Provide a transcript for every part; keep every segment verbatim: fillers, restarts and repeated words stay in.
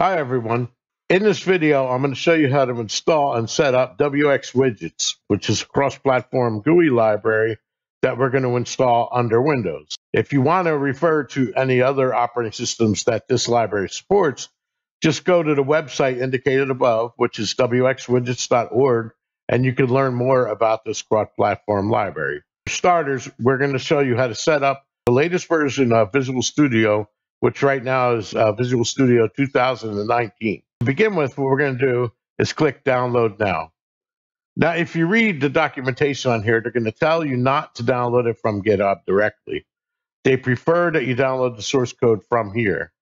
Hi everyone. In this video, I'm going to show you how to install and set up WXWidgets, which is a cross-platform G U I library that we're going to install under Windows. If you want to refer to any other operating systems that this library supports, just go to the website indicated above, which is W X widgets dot org, and you can learn more about this cross-platform library. For starters, we're going to show you how to set up the latest version of Visual Studio, which right now is uh, Visual Studio two thousand nineteen. To begin with, what we're going to do is click Download Now. Now, if you read the documentation on here, they're going to tell you not to download it from GitHub directly. They prefer that you download the source code from here.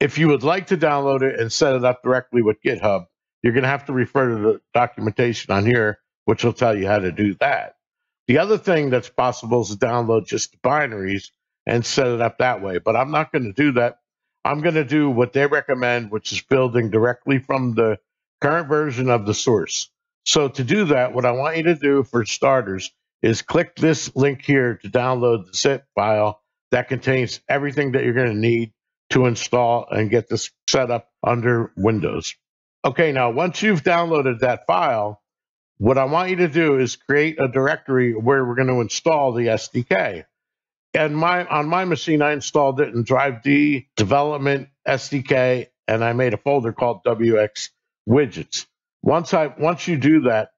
If you would like to download it and set it up directly with GitHub, you're going to have to refer to the documentation on here, which will tell you how to do that. The other thing that's possible is to download just the binaries and set it up that way, but I'm not going to do that. I'm going to do what they recommend, which is building directly from the current version of the source. So to do that, what I want you to do for starters is click this link here to download the zip file that contains everything that you're going to need to install and get this set up under Windows. Okay, now once you've downloaded that file, what I want you to do is create a directory where we're going to install the S D K. And my, on my machine, I installed it in Drive D, Development, S D K, and I made a folder called WXWidgets. Once, I, once you do that,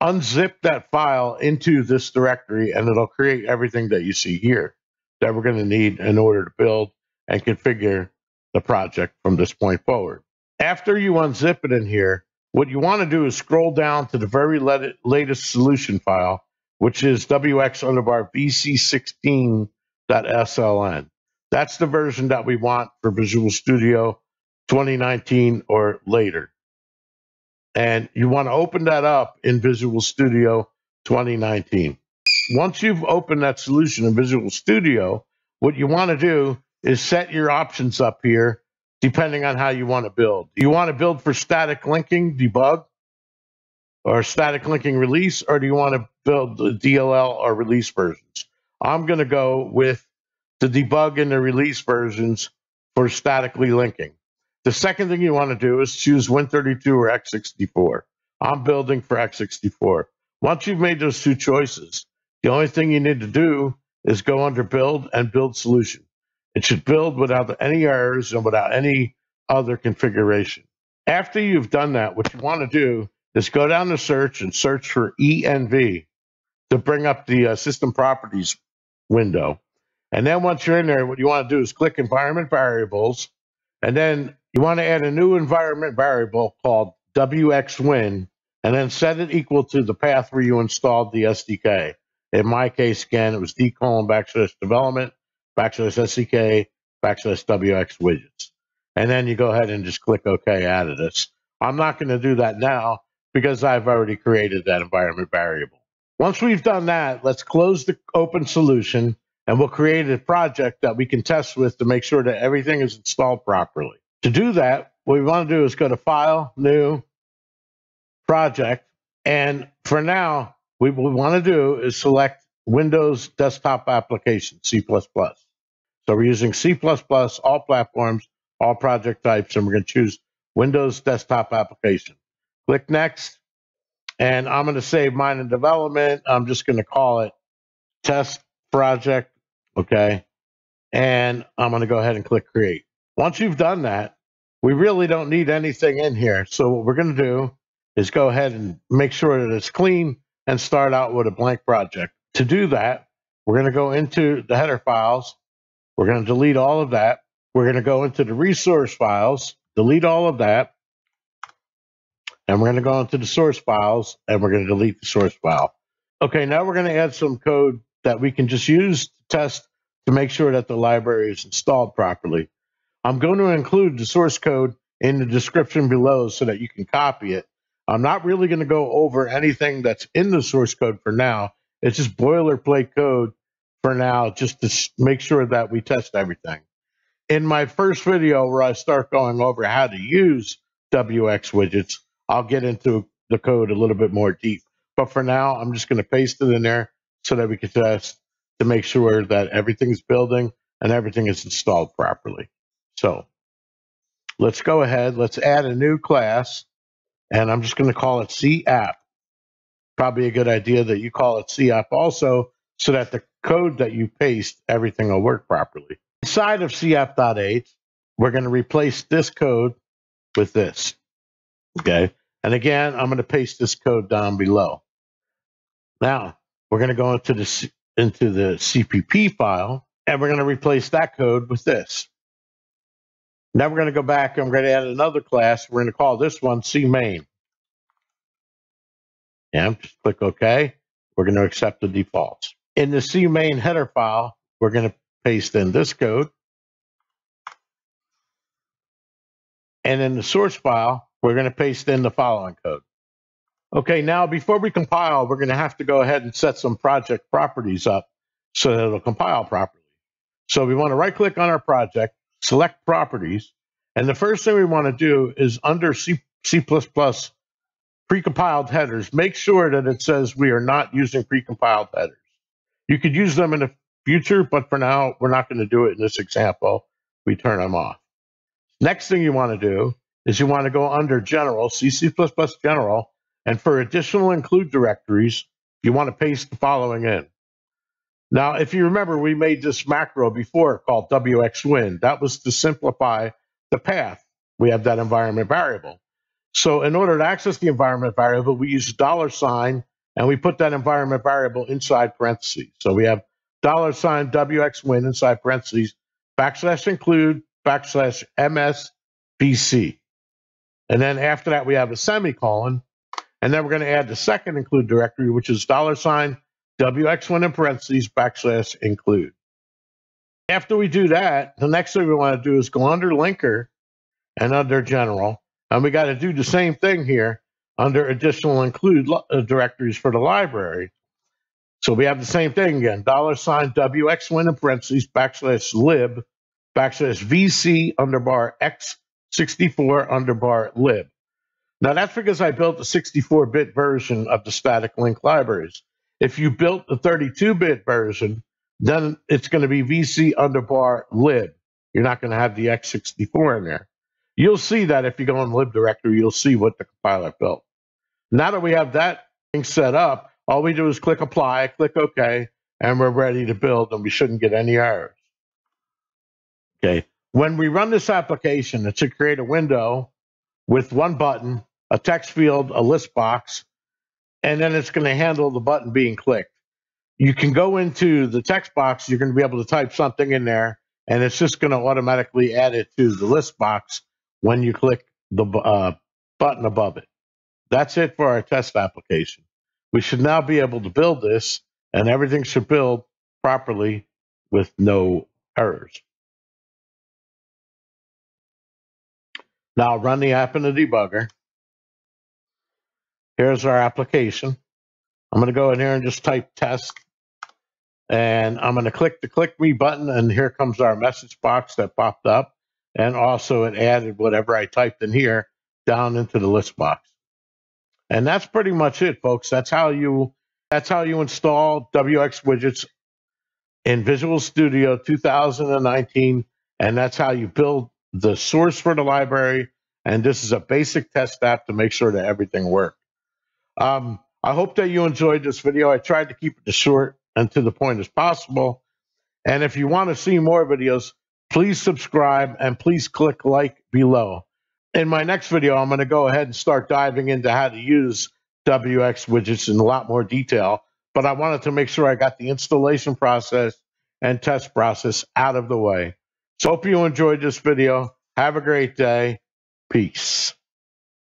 unzip that file into this directory, and it'll create everything that you see here that we're going to need in order to build and configure the project from this point forward. After you unzip it in here, what you want to do is scroll down to the very latest solution file, which is W X V C sixteen dot S L N. That's the version that we want for Visual Studio twenty nineteen or later. And you want to open that up in Visual Studio twenty nineteen. Once you've opened that solution in Visual Studio, what you want to do is set your options up here depending on how you want to build. You want to build for static linking debug, or static linking release, or do you want to build the D L L or release versions? I'm going to go with the debug and the release versions for statically linking. The second thing you want to do is choose Win thirty-two or X sixty-four. I'm building for X sixty-four. Once you've made those two choices, the only thing you need to do is go under Build and Build Solution. It should build without any errors and without any other configuration. After you've done that, what you want to do is go down to search and search for E N V to bring up the uh, system properties window. And then once you're in there, what you want to do is click environment variables. And then you want to add a new environment variable called W X win, and then set it equal to the path where you installed the S D K. In my case, again, it was D colon backslash development, backslash S D K, backslash W X widgets. And then you go ahead and just click OK out of this. I'm not going to do that now, because I've already created that environment variable. Once we've done that, let's close the open solution, and we'll create a project that we can test with to make sure that everything is installed properly. To do that, what we want to do is go to File, New, Project, and for now, what we want to do is select Windows Desktop Application, C plus plus. So we're using C plus plus, all platforms, all project types, and we're going to choose Windows Desktop Application. Click Next, and I'm going to save mine in development. I'm just going to call it Test Project, okay? And I'm going to go ahead and click Create. Once you've done that, we really don't need anything in here. So what we're going to do is go ahead and make sure that it's clean and start out with a blank project. To do that, we're going to go into the header files. We're going to delete all of that. We're going to go into the resource files, delete all of that. And we're going to go into the source files, and we're going to delete the source file. Okay, now we're going to add some code that we can just use to test to make sure that the library is installed properly. I'm going to include the source code in the description below so that you can copy it. I'm not really going to go over anything that's in the source code for now. It's just boilerplate code for now, just to make sure that we test everything. In my first video where I start going over how to use WXWidgets, I'll get into the code a little bit more deep. But for now, I'm just going to paste it in there so that we can test to make sure that everything's building and everything is installed properly. So Let's go ahead, let's add a new class, and I'm just going to call it CApp. Probably a good idea that you call it CApp also, so that the code that you paste, everything will work properly. Inside of CApp.h, we're going to replace this code with this, okay? And again, I'm going to paste this code down below. Now, we're going to go into the, into the C P P file, and we're going to replace that code with this. Now we're going to go back, and we're going to add another class. We're going to call this one CMain. And just click OK. We're going to accept the defaults. In the CMain header file, we're going to paste in this code. And in the source file, we're going to paste in the following code. Okay, now before we compile, we're going to have to go ahead and set some project properties up so that it'll compile properly. So we want to right-click on our project, select properties, and the first thing we want to do is under C, C++ precompiled headers, make sure that it says we are not using precompiled headers. You could use them in the future, but for now, we're not going to do it in this example. We turn them off. Next thing you want to do is you want to go under General, C, C++ General, and for additional include directories, you want to paste the following in. Now, if you remember, we made this macro before called W X win. That was to simplify the path. We have that environment variable. So in order to access the environment variable, we use dollar sign, and we put that environment variable inside parentheses. So we have dollar sign W X win inside parentheses, backslash include, backslash M S V C. And then after that, we have a semicolon. And then we're going to add the second include directory, which is dollar sign W X win in parentheses, backslash include. After we do that, the next thing we want to do is go under linker and under general. And we got to do the same thing here under additional include directories for the library. So we have the same thing again, dollar sign W X win in parentheses, backslash lib, backslash V C underbar X sixty-four underbar lib. Now that's because I built a sixty-four bit version of the static link libraries. If you built the thirty-two bit version, then it's going to be V C underbar lib. You're not going to have the X sixty-four in there. You'll see that if you go in lib directory, you'll see what the compiler built. Now that we have that thing set up, all we do is click apply, click OK, and we're ready to build, and we shouldn't get any errors. Okay. When we run this application, it should create a window with one button, a text field, a list box, and then it's going to handle the button being clicked. You can go into the text box, you're going to be able to type something in there, and it's just going to automatically add it to the list box when you click the uh, button above it. That's it for our test application. We should now be able to build this, and everything should build properly with no errors. Now run the app in the debugger. Here's our application. I'm gonna go in here and just type test, and I'm gonna click the click me button, and here comes our message box that popped up. And also it added whatever I typed in here down into the list box. And that's pretty much it, folks. That's how you, that's how you install W X widgets in Visual Studio two thousand nineteen. And that's how you build the source for the library. And this is a basic test app to make sure that everything works. Um, I hope that you enjoyed this video. I tried to keep it as short and to the point as possible. And if you want to see more videos, please subscribe and please click like below. In my next video, I'm going to go ahead and start diving into how to use W X widgets in a lot more detail. But I wanted to make sure I got the installation process and test process out of the way. So hope you enjoyed this video. Have a great day. Peace.